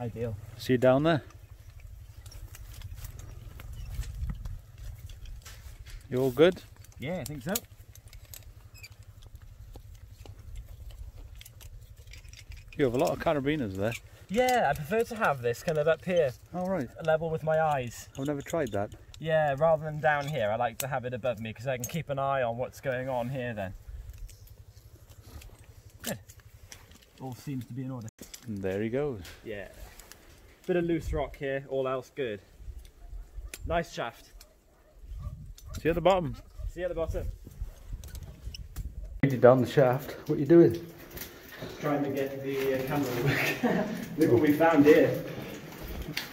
Ideal. See you down there? You all good? Yeah, I think so. You have a lot of carabinas there. Yeah, I prefer to have this kind of up here. Oh, right. Level with my eyes. I've never tried that. Yeah, rather than down here, I like to have it above me because I can keep an eye on what's going on here then. Good. All seems to be in order. And there he goes. Yeah. Bit of loose rock here, all else good. Nice shaft. See you at the bottom. See you at the bottom. You're down the shaft. What are you doing? Trying to get the camera to work. Look what we found here.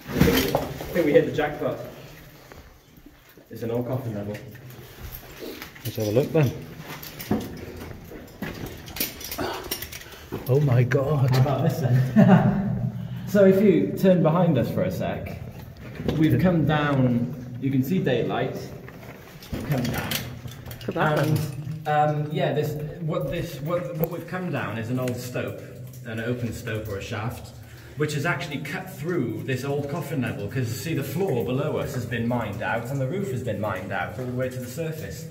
I think we hit the jackpot. It's an old coffin level. Let's have a look then. Oh my god. How about this then? So if you turn behind us for a sec, we've come down, you can see daylight. Come down. And yeah, what we've come down is an old stope, an open stope or a shaft, which has actually cut through this old coffin level, because you see the floor below us has been mined out and the roof has been mined out all the way to the surface.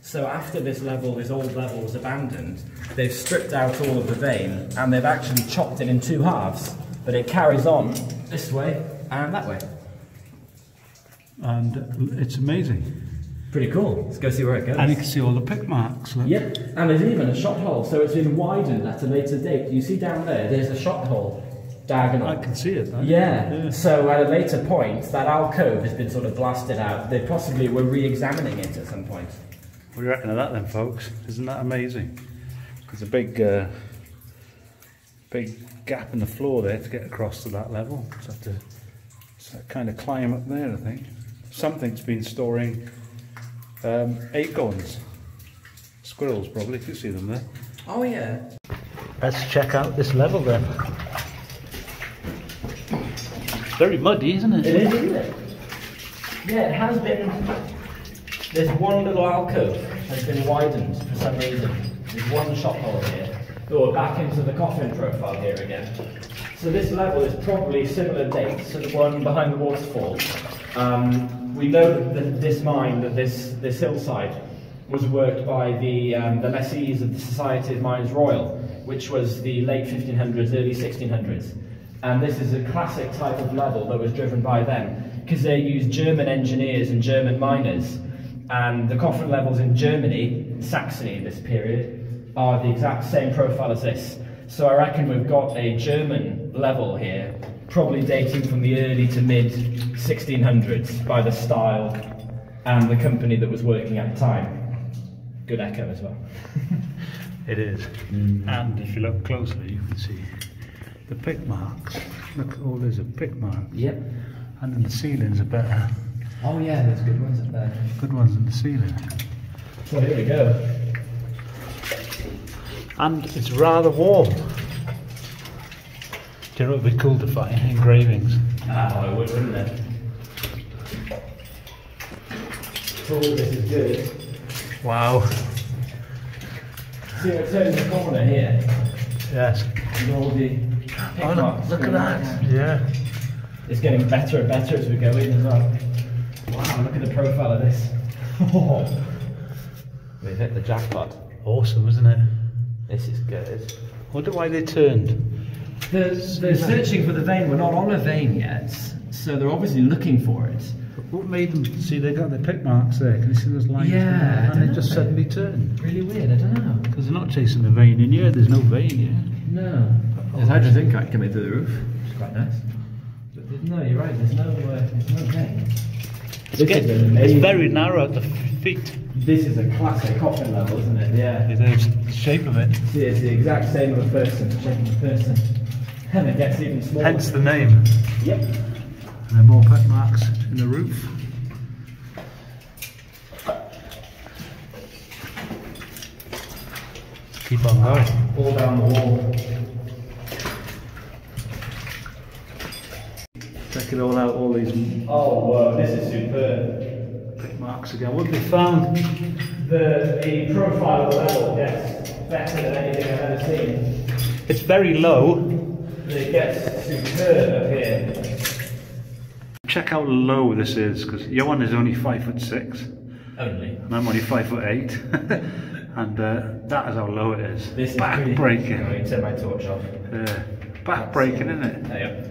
So after this level, this old level was abandoned, they've stripped out all of the vein and they've actually chopped it in two halves, but it carries on this way and that way. And it's amazing. Pretty cool. Let's go see where it goes. And you can see all the pick marks. Look. Yep, and there's even a shot hole, so it's been widened at a later date. You see down there, there's a shot hole diagonal. I can see it. Yeah, so at a later point, that alcove has been sort of blasted out. They possibly were re-examining it at some point. What do you reckon of that then, folks? Isn't that amazing? There's a big, big gap in the floor there to get across to that level. So I have to kind of climb up there, I think. Something's been storing... acorns, squirrels probably, if you see them there. Oh yeah. Let's check out this level then. It's very muddy, isn't it? It is, isn't it? Yeah, it has been. This one little alcove has been widened for some reason. There's one shot hole here. Oh, back into the coffin profile here again. So this level is probably similar dates to the one behind the waterfall. We know that this mine, that this hillside, was worked by the lessees of the Society of Mines Royal, which was the late 1500s, early 1600s. And this is a classic type of level that was driven by them, because they used German engineers and German miners. And the coffin levels in Germany, Saxony this period, are the exact same profile as this. So I reckon we've got a German level here, probably dating from the early to mid 1600s by the style and the company that was working at the time. Good echo as well. It is. And if you look closely, you can see the pick marks. Look, oh, there's a pick mark. Yep. And then the ceilings are better. Oh yeah, there's good ones up there. Good ones in the ceiling. Well, here we go. And it's rather warm. You know, it would be cool to find engravings. Ah, it would, wouldn't it? Oh, this is good. Wow. See, it turns the corner here. Yes. And all the oh, look at that. Yeah. It's getting better and better as we go in as well. Wow, look at the profile of this. Oh. We've hit the jackpot. Awesome, isn't it? This is good. I wonder why they turned. They're searching for the vein. We're not on a vein yet, so they're obviously looking for it. What made them see they got their pick marks there? Can you see those lines? Yeah, and they just suddenly turned. Really weird. I don't know. Because they're not chasing the vein in here. There's no vein here. No. There's hydrozincite coming through the roof. It's quite nice. But no, you're right. There's no vein. It's very narrow at the feet. This is a classic coffin level, isn't it? Yeah. It's the shape of it. See, it's the exact same of a person. Shape of a person. And it gets even smaller. Hence the name. Yep. And there are more pick marks in the roof. Keep on going. All down the wall. Check it all out, all these. Oh, wow, this is superb. Pick marks again. What have we found? The profile level gets better than anything I've ever seen. It's very low. It gets superb here. Check how low this is, because Johan is only 5'6". Only. And I'm only 5'8". And that is how low it is. This back breaking. I mean, turn my torch off. Yeah. Back breaking, isn't it? Yeah.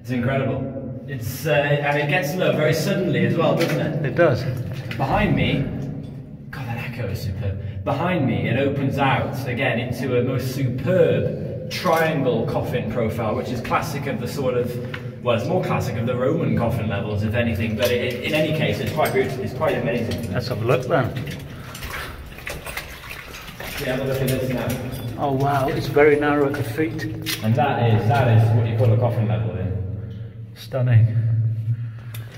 It's incredible. It's and it gets low very suddenly as well, doesn't it? It does. Behind me, God, that echo is superb. Behind me, it opens out again into a most superb triangle coffin profile, which is classic of the sort of, well, it's more classic of the Roman coffin levels, if anything. But in any case, it's quite beautiful. It's quite amazing. Let's have a look then. Yeah, have a look at this now. Oh wow, it's very narrow at the feet. And that is what you call a coffin level. Stunning.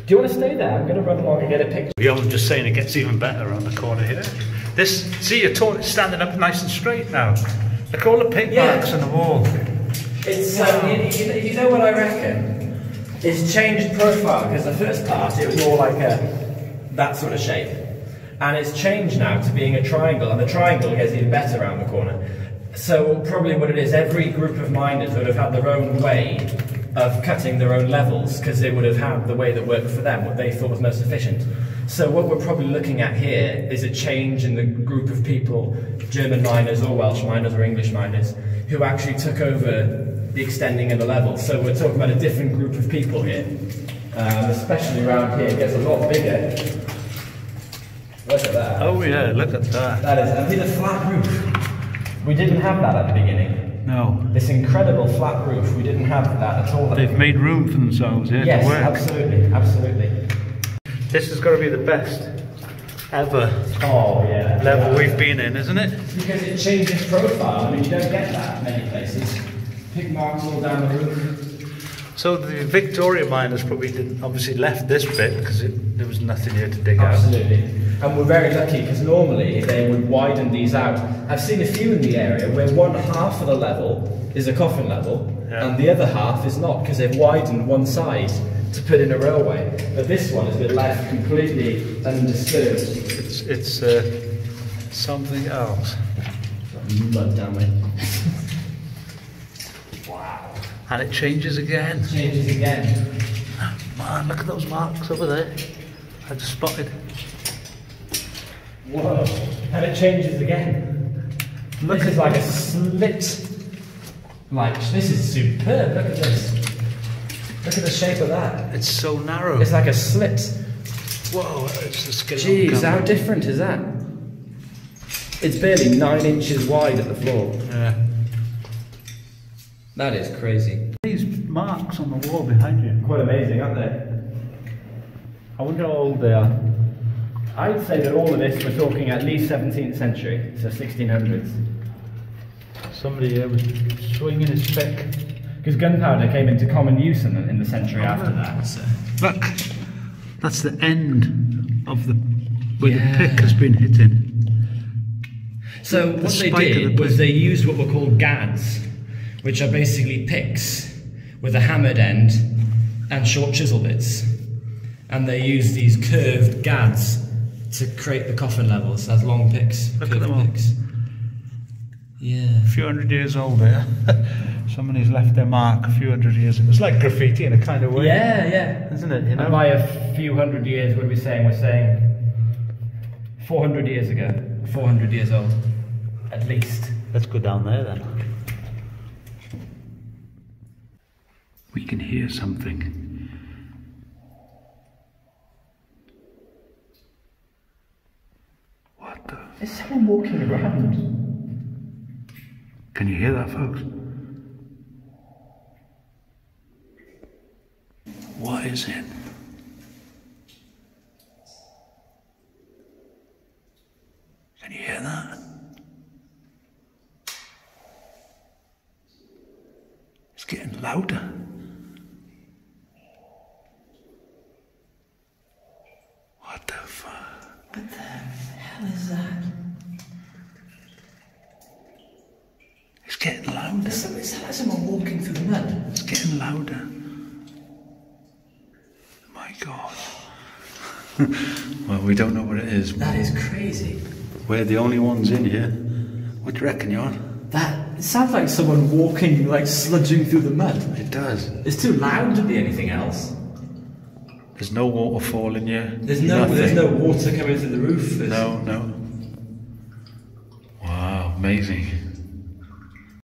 Do you want to stay there? I'm going to run along and get a picture. Yeah, I'm just saying it gets even better around the corner here. This, see, your toilet's standing up nice and straight now. Look at all the pig marks on the wall. It's, you know what I reckon? It's changed profile, because the first part it was all like that sort of shape. And it's changed now to being a triangle, and the triangle gets even better around the corner. So probably what it is, every group of miners would have had their own way of cutting their own levels, because they would have had the way that worked for them, what they thought was most efficient. So what we're probably looking at here is a change in the group of people, German miners or Welsh miners or English miners, who actually took over the extending of the level. So we're talking about a different group of people here. Especially around here, it gets a lot bigger. Look at that. Oh yeah, look at that. That is, and with a flat roof. We didn't have that at the beginning. No. This incredible flat roof, we didn't have that at all. They've made room for themselves here to work. Yes, absolutely, absolutely. This is going to be the best ever level we've been in, isn't it? Because it changes profile. I mean, you don't get that in many places. Pig marks all down the roof. So the Victoria miners probably didn't, obviously left this bit because there was nothing here to dig out. Absolutely. And we're very lucky, because normally they would widen these out. I've seen a few in the area where one half of the level is a coffin level, and the other half is not, because they've widened one side to put in a railway. But this one has been left completely undisturbed. It's something else. Mud down there. Wow. And it changes again. It changes again. Man, look at those marks over there. I just spotted. Whoa, and it changes again. Look, this is like a slit. Like, this is superb, look at this. Look at the shape of that. It's so narrow. It's like a slit. Whoa, it's just getting jeez, how different is that? It's barely 9 inches wide at the floor. Yeah. That is crazy. These marks on the wall behind you. Quite amazing, aren't they? I wonder how old they are. I'd say that all of this, we're talking at least 17th century, so 1600s. Somebody here was swinging his pick. Because gunpowder came into common use in the century after that. So. Look, that's the end of the, where the pick has been hitting. So what they did was they used what were called GADs, which are basically picks with a hammered end and short chisel bits. And they used these curved GADs to create the coffin levels as long picks. Look at them picks. Yeah. A few hundred years old there. Somebody's left their mark a few hundred years ago. It's like graffiti in a kind of way. Yeah, yeah. Isn't it? You know? And by a few hundred years, what are we saying? We're saying 400 years ago. 400 years old. At least. Let's go down there then. We can hear something. There's someone walking around. Can you hear that, folks? What is it? Can you hear that? It's getting louder. What the fuck? What the hell is that? It's getting louder. It's like someone walking through the mud. It's getting louder. My God. Well, we don't know what it is. That is crazy. We're the only ones in here. What do you reckon, Jan? That It sounds like someone walking, like sludging through the mud. It does. It's too loud to be anything else. There's no water falling here. There's no water coming through the roof. No, no. Wow, amazing.